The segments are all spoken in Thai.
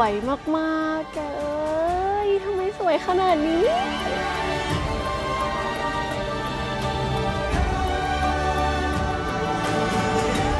วยมากๆแกเอ้ยทำไมสวยขนาดนี้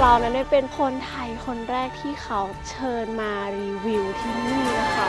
เรานั้นได้เป็นคนไทยคนแรกที่เขาเชิญมารีวิวที่นี่นะคะ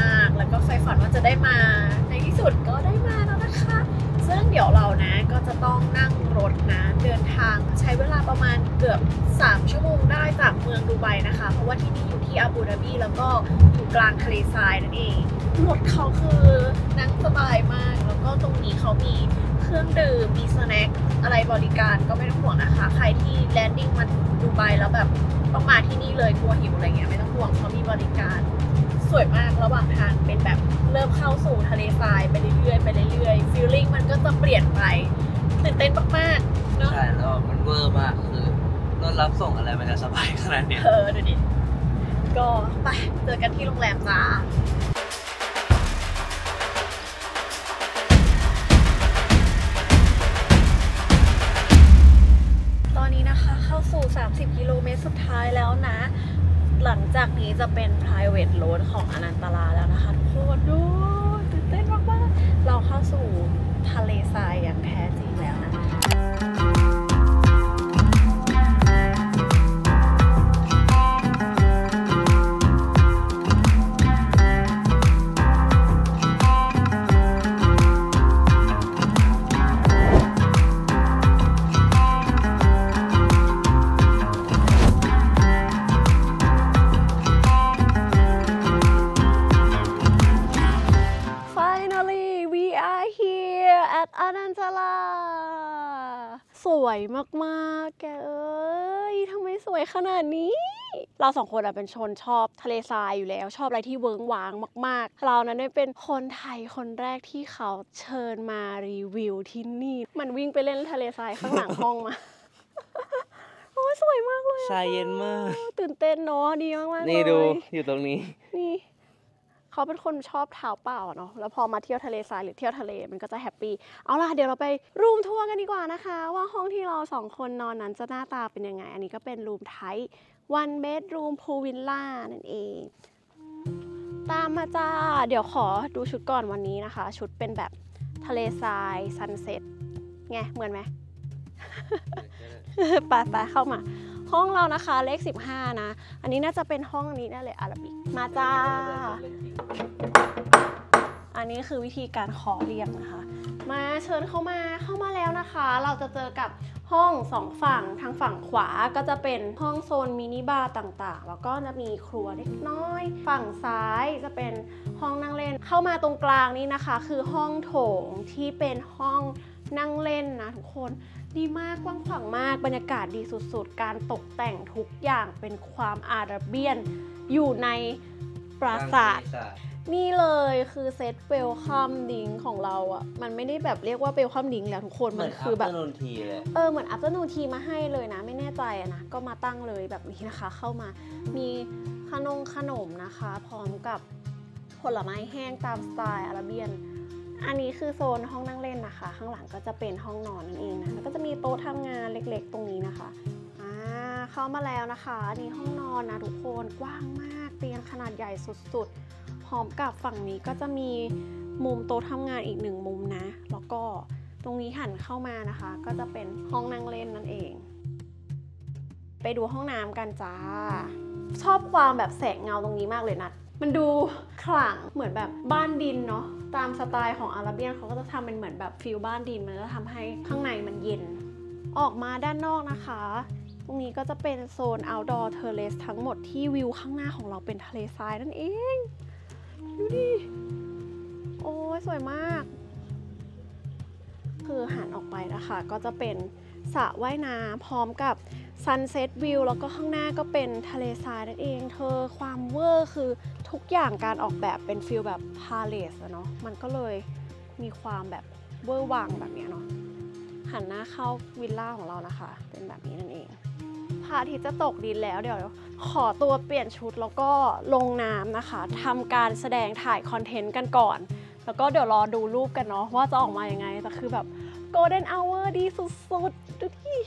มากๆแกเอ้ยทำไมสวยขนาดนี้เราสองคนเป็นชนชอบทะเลทรายอยู่แล้วชอบอะไรที่เวิ้งว้างมากๆเรานั้นได้เป็นคนไทยคนแรกที่เขาเชิญมารีวิวที่นี่มันวิ่งไปเล่นทะเลทรายข้างหลังห้องมาโอ้สวยมากเลยทรายเย็นมากตื่นเต้นเนาะดีมากๆเลยนี่ดูอยู่ตรงนี้นี่เขาเป็นคนชอบเท้าเปล่าเนาะแล้วพอมาเที่ยวทะเลทรายหรือเที่ยวทะเลมันก็จะแฮปปี้เอาล่ะเดี๋ยวเราไปรูมทัวร์กันดีกว่านะคะว่าห้องที่เราสองคนนอนนั้นจะหน้าตาเป็นยังไงอันนี้ก็เป็นรูมไทย one bedroom pool villa นั่นเองตามมาจ้าเดี๋ยวขอดูชุดก่อนวันนี้นะคะชุดเป็นแบบทะเลทรายซันเซ็ตไงเหมือนไหม ไปเข้ามาห้องเรานะคะเลข15นะอันนี้น่าจะเป็นห้องนี้นั่นเลยอาราบิกมาจ้าอันนี้คือวิธีการขอเรียกนะคะมาเชิญเข้ามาแล้วนะคะเราจะเจอกับห้อง2ฝั่งทางฝั่งขวาก็จะเป็นห้องโซนมินิบาร์ต่างๆแล้วก็จะมีครัวเล็กน้อยฝั่งซ้ายจะเป็นห้องนั่งเล่นเข้ามาตรงกลางนี้นะคะคือห้องโถงที่เป็นห้องนั่งเล่นนะทุกคนดีมากกว้างขวางมากบรรยากาศดีสุดๆการตกแต่งทุกอย่างเป็นความอาราเบียนอยู่ในปราสาทนี่เลยคือเซตเวลคัมดิงของเราอ่ะมันไม่ได้แบบเรียกว่าเวลคัมดิงแล้วทุกคนมันคือแบบเหมือนอัฟเตอร์นูนทีมาให้เลยนะไม่แน่ใจนะก็มาตั้งเลยแบบนี้นะคะเข้ามามีขนมนะคะพร้อมกับผลไม้แห้งตามสไตล์อาราเบียนอันนี้คือโซนห้องนั่งเล่นนะคะข้างหลังก็จะเป็นห้องนอนนั่นเองนะแล้วก็จะมีโต๊ะทำงานเล็กๆตรงนี้นะคะเข้ามาแล้วนะคะนี่ห้องนอนนะทุกคนกว้างมากเตียงขนาดใหญ่สุดๆพร้อมกับฝั่งนี้ก็จะมีมุมโต๊ะทำงานอีกหนึ่งมุมนะแล้วก็ตรงนี้หันเข้ามานะคะก็จะเป็นห้องนั่งเล่นนั่นเองไปดูห้องน้ำกันจ้าชอบความแบบแสงเงาตรงนี้มากเลยนะ มันดูขลังเหมือนแบบบ้านดินเนาะตามสไตล์ของอาราเบียนเขาก็จะทำเป็นเหมือนแบบฟิลบ้านดินมันจะทำให้ข้างในมันเย็นออกมาด้านนอกนะคะตรงนี้ก็จะเป็นโซน outdoor terrace ทั้งหมดที่วิวข้างหน้าของเราเป็นทะเลทรายนั่นเองดูดิโอ้ยสวยมากคือหันออกไปนะคะก็จะเป็นสระว่ายน้ำพร้อมกับ sunset view แล้วก็ข้างหน้าก็เป็นทะเลทรายนั่นเองเธอความเวอร์คือทุกอย่างการออกแบบเป็นฟิลแบบ palace เนาะมันก็เลยมีความแบบเวอร์วังแบบเนี้ยเนาะหันหน้าเข้าวิลล่าของเรานะคะเป็นแบบนี้นั่นเองพระอาทิตย์จะตกดินแล้วเดี๋ยวขอตัวเปลี่ยนชุดแล้วก็ลงน้ำนะคะทำการแสดงถ่ายคอนเทนต์กันก่อนแล้วก็เดี๋ยวรอดูรูปกันเนาะว่าจะออกมายังไงแต่คือแบบโกลเด้นเอาเวอร์ดีสุดๆดูดิ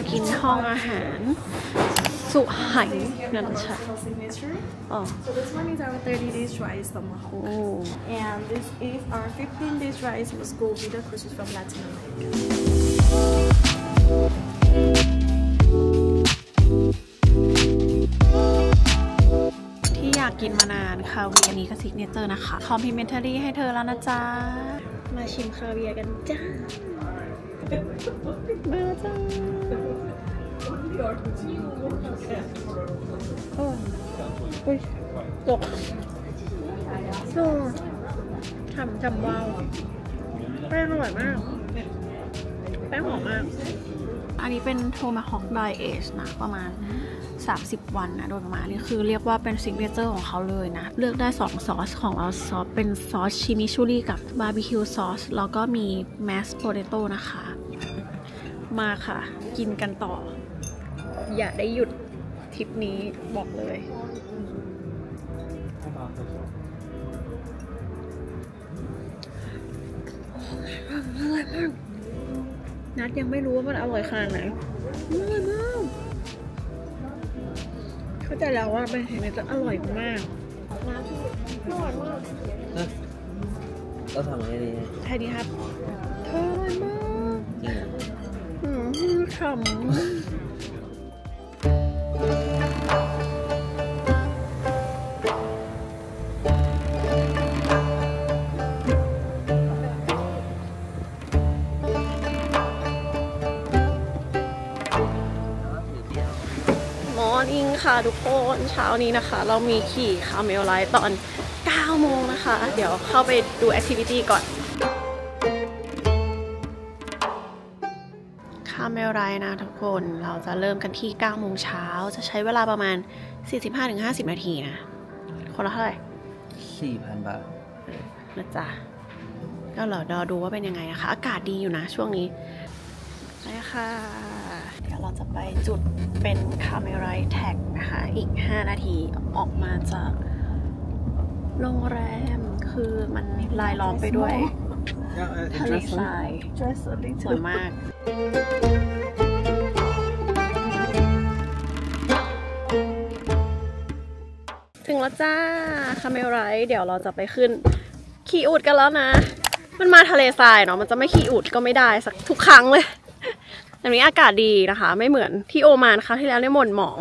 มากินห้องอาหารสุไหยนั่นใช่โอ้ที่อยากกินมานานคาเวียร์นี้ก็ซิกเนเจอร์นะคะคอมพลีเมนทารีให้เธอแล้วนะจ๊ะมาชิมคาเวียร์กันจ้าเบื่อจังโอ้ยจบสูดฉ่ำวาวแป้งอร่อยมากแป้งหอมมากอันนี้เป็นโทมาฮอคไดเอทนะประมาณ30วันนะโดยประมาณนี่คือเรียกว่าเป็นซิกเนเจอร์ของเขาเลยนะเลือกได้2ซอสของเราซอสเป็นซอสชิมิชูรี่กับบาร์บีคิวซอสแล้วก็มีแมสโพเตโต้นะคะมาค่ะกินกันต่ออย่าได้หยุดทริปนี้บอกเลยอร่อยมากนัดยังไม่รู้ว่ามันอร่อยขนาดไหนอร่อยมากเข้าใจแล้วว่าเป็นเห็นมันจะอร่อยมากอร่อยมากก็ทำอะไรดีใช่ดีครับอร่อยมากขำค่ะทุกคนเช้านี้นะคะเรามีขี่คาเมลไลท์ตอน9โมงนะคะเดี๋ยวเข้าไปดูแอคทิวิตี้ก่อนคาเมลไลท์นะทุกคนเราจะเริ่มกันที่9โมงเช้าจะใช้เวลาประมาณ 45-50 นาทีนะคนละเท่าไหร่ 4,000 บาทนะจ๊ะก็รอดูว่าเป็นยังไงนะคะอากาศดีอยู่นะช่วงนี้ไปค่ะเดี๋ยวเราจะไปจุดเป็นคาเมลไลท์แท็กนะคะอีก5นาทีออกมาจากโรงแรมคือมันลายล้อมไปด้วยทะเลทรายสวยมากถึงแล้วจ้าคาเมลไลท์เดี๋ยวเราจะไปขึ้นขี่อูฐกันแล้วนะมันมาทะเลทรายเนาะมันจะไม่ขี่อูฐก็ไม่ได้สักทุกครั้งเลยอันนี้อากาศดีนะคะไม่เหมือนที่โอมานคราวที่แล้วในหม่นหมอง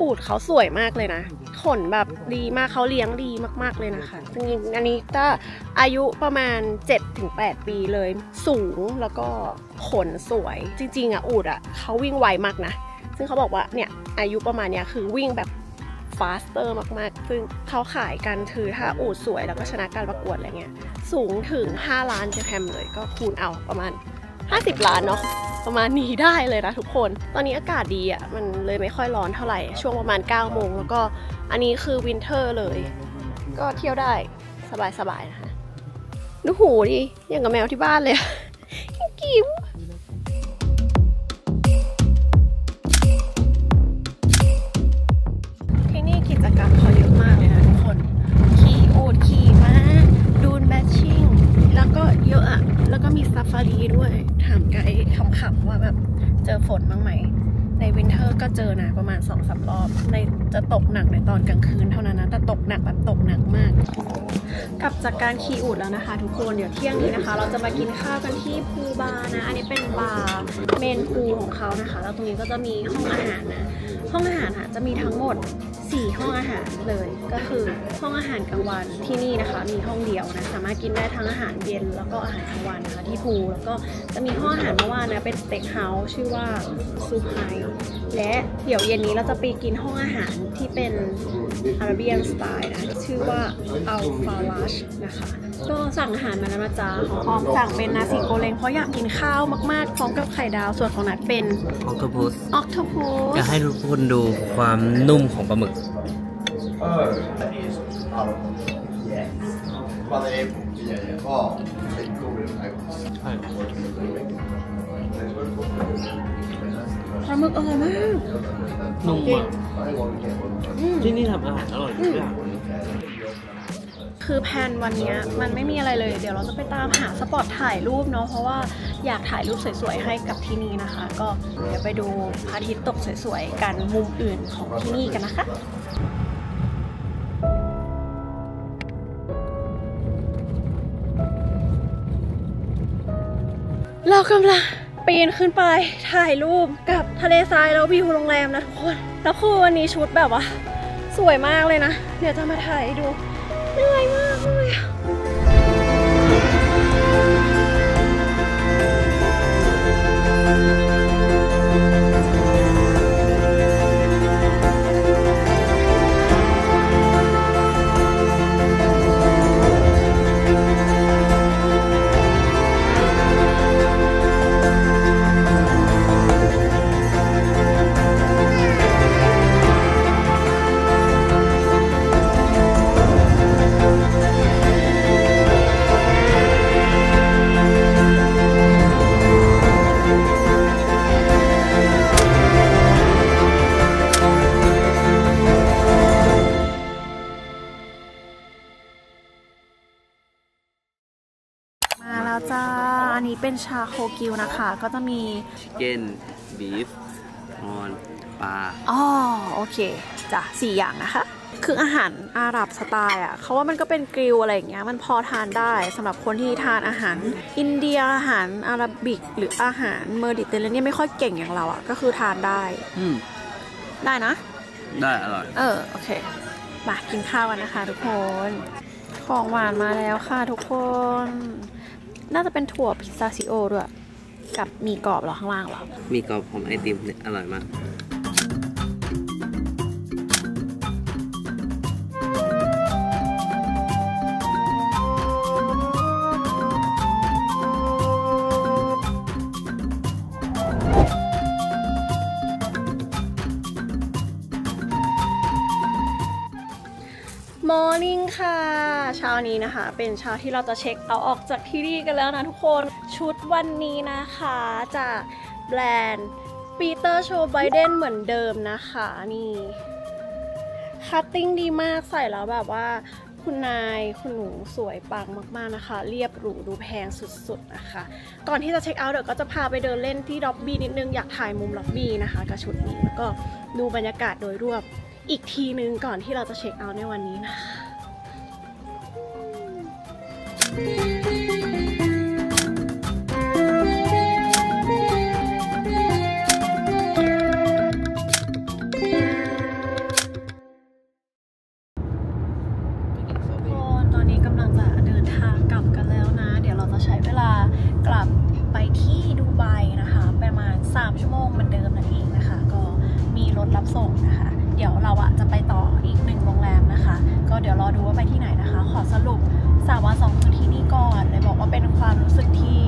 อูฐเขาสวยมากเลยนะขนแบบ ดีมากเขาเลี้ยงดีมากๆเลยนะคะอันนี้ก็อายุประมาณ 7-8 ปีเลยสูงแล้วก็ขนสวยจริงๆอ่ะอูฐอ่ะเขาวิ่งไวมากนะซึ่งเขาบอกว่าเนี่ยอายุประมาณเนี้ยคือวิ่งแบบฟาสเตอร์มากๆซึ่งเขาขายกันถือถ้าอูฐสวยแล้วก็ชนะการประกวดอะไรเงี้ยสูงถึง5ล้านจะแฮมเลยก็คูณเอาประมาณ50ล้านเนาะประมาณนี้ได้เลยนะทุกคนตอนนี้อากาศดีอ่ะมันเลยไม่ค่อยร้อนเท่าไหร่ช่วงประมาณ9โมงแล้วก็อันนี้คือวินเทอร์เลยก็เที่ยวได้สบายๆนะคะดูหูดิอย่างกับแมวที่บ้านเลยกิ๊บที่นี่กิจกรรมเขาเยอะมากเลยนะทุกคนขี่อูฐขี่ม้าดูนแบชชิ่งแล้วก็เยอะอะแล้วก็มีซาฟารีด้วยถามไกด์ขำๆว่าแบบเจอฝนบ้างไหมในวินเทอร์ก็เจอนะประมาณ 2-3 รอบในจะตกหนักในตอนกลางคืนเท่านั้นนะแต่ตกหนักแบบตกหนักมากกลับจากการขี่อูฐแล้วนะคะทุกคนเดี๋ยวเที่ยงนี้นะคะเราจะมากินข้าวกันที่พูลบาร์นะอันนี้เป็นบาร์เมนพูลของเขานะคะแล้วตรงนี้ก็จะมีห้องอาหารนะห้องอาหารค่ะจะมีทั้งหมด4ห้องอาหารเลยก็คือห้องอาหารกลางวันที่นี่นะคะมีห้องเดียวนะสามารถกินได้ทั้งอาหารเย็นแล้วก็อาหารกลางวันนะคะที่พูลแล้วก็จะมีห้องอาหารเมื่อวานนะเป็นสเต็กเฮาส์ชื่อว่าซูไฮและเดี๋ยวเย็นนี้เราจะไปกินห้องอาหารที่เป็นอาราเบียนสไตล์นะชื่อว่าอัลฟาลัชนะคะก็สั่งอาหารมาแล้วนะจ๊ะของออมสั่งเป็นนาซิโกเลงเพราะอยากกินข้าวมากๆพร้อมกับไข่ดาวส่วนของนัดเป็นออคโตพุสจะให้ทุกคนดูความนุ่มของปลาหมึกปลาหมึกอร่อยมากนุ่มมากที่นี่ทำอาหารอร่อยทุกอย่างคือแพลนวันนี้มันไม่มีอะไรเลยเดี๋ยวเราจะไปตามหาสปอตถ่ายรูปเนาะเพราะว่าอยากถ่ายรูปสวยๆให้กับที่นี่นะคะก็เดี๋ยวไปดูพระอาทิตย์ตกสวยๆกันมุมอื่นของที่นี่กันนะคะเรากำลังปีนขึ้นไปถ่ายรูปกับทะเลทรายแล้ววิวโรงแรมนะทุกคนแล้วคือวันนี้ชุดแบบว่าสวยมากเลยนะเดี๋ยวจะมาถ่ายดูเหนื่อยมากเลยเป็นชาโคกิวนะคะก็จะมีเกนบีฟมอนปลาอ๋อโอเคจ้ะ4อย่างนะคะคืออาหารอาหรับสไตล์อ่ะเขาว่ามันก็เป็นกริลอะไรอย่างเงี้ยมันพอทานได้สำหรับคนที่ทานอาหารอินเดียอาหารอาหรับิกหรืออาหารเมดิเตอร์เรเนียนไม่ค่อยเก่งอย่างเราอ่ะก็คือทานได้ได้นะได้อร่อยโอเคมากินข้าวกันนะคะทุกคนของหวานมาแล้วค่ะทุกคนน่าจะเป็นถั่วพิซซาชิโอด้วยกับมีกรอบหรอข้างล่างหรอมีกรอบของไอติมเนี่ยอร่อยมากมอร์นิ่งค่ะเช้านี้นะคะเป็นเช้าที่เราจะเช็คเอาออกจากที่นี่กันแล้วนะทุกคนชุดวันนี้นะคะจากแบรนด์ปีเตอร์โชว์ไบเดนเหมือนเดิมนะคะนี่คัตติ้งดีมากใส่แล้วแบบว่าคุณนายคุณหนูสวยปังมากๆนะคะเรียบหรูดูแพงสุดๆนะคะก่อนที่จะเช็คเอาท์เดี๋ยวก็จะพาไปเดินเล่นที่ล็อบบี้นิดนึงอยากถ่ายมุมล็อบบี้นะคะกับชุดนี้แล้วก็ดูบรรยากาศโดยรวมอีกทีนึงก่อนที่เราจะเช็คเอาท์ในวันนี้นะคะ เป็นความรู้สึกที่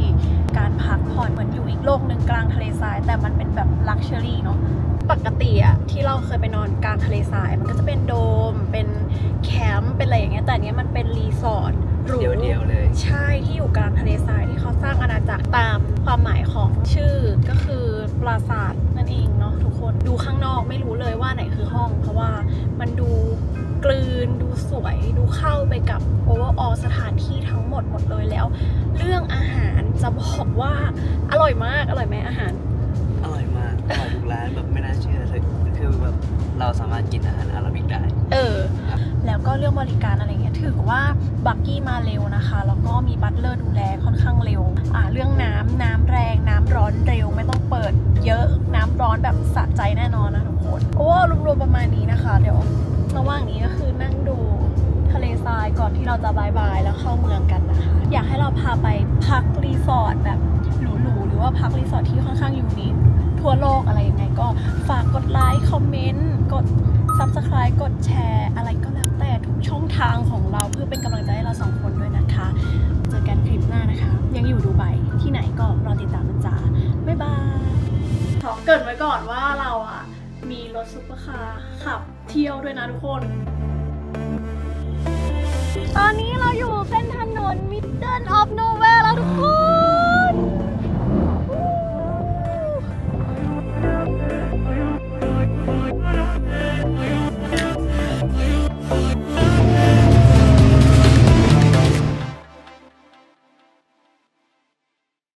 การพักผ่อนเหมือนอยู่อีกโลกหนึ่งกลางทะเลทรายแต่มันเป็นแบบลักชัวรี่เนาะปกติอะที่เราเคยไปนอนกลางทะเลทรายมันก็จะเป็นโดมเป็นแคมป์เป็นอะไรอย่างเงี้ยแต่เนี้ยมันเป็นรีสอร์ทหรูเดียวๆเลยใช่ที่อยู่กลางทะเลทรายที่เขาสร้างอาณาจักรตามความหมายของชื่อก็คือปราสาทนั่นเองเนาะทุกคนดูข้างนอกไม่รู้เลยว่าไหนคือห้องเพราะว่ามันดูกลืนดูสวยดูเข้าไปกับโอเวอร์ออลสถานที่ทั้งหมดเลยแล้วเรื่องอาหารจะบอกว่าอร่อยมากอร่อยไหมอาหารอร่อยมากอร่อยทุกร้านแบบไม่น่าเชื่อเลยคือแบบเราสามารถกินอาหารอาหรับได้แล้วก็เรื่องบริการอะไรเงี้ยถือว่าบักกี้มาเร็วนะคะแล้วก็มีบัตเลอร์ดูแลค่อนข้างเร็วเรื่องน้ำแรงน้ำร้อนเร็วไม่ต้องเปิดเยอะน้ำร้อนแบบสะใจแน่นอนนะทุกคนโอ้รวมประมาณนี้นะคะเดี๋ยวระหว่างนี้ก็คือนั่งดูทะเลทรายก่อนที่เราจะบายบายแล้วเข้าเมืองกันนะคะอยากให้เราพาไปพักรีสอร์ทแบบหรูๆหรือว่าพักรีสอร์ทที่ค่อนข้างยูนิคทั่วโลกอะไรยังไงก็ฝากกดไลค์คอมเมนต์กด Subscribe กดแชร์อะไรก็แล้วแต่ทุกช่องทางของเราเพื่อเป็นกำลังใจให้เราสองคนด้วยนะคะเจอกันคลิปหน้านะคะยังอยู่ดูไบที่ไหนก็รอติดตามจ้าบ๊ายบายขอเกริ่นไว้ก่อนว่าเราอะมีรถซุปเปอร์คาร์ขับเที่ยวด้วยนะทุกคนตอนนี้เราอยู่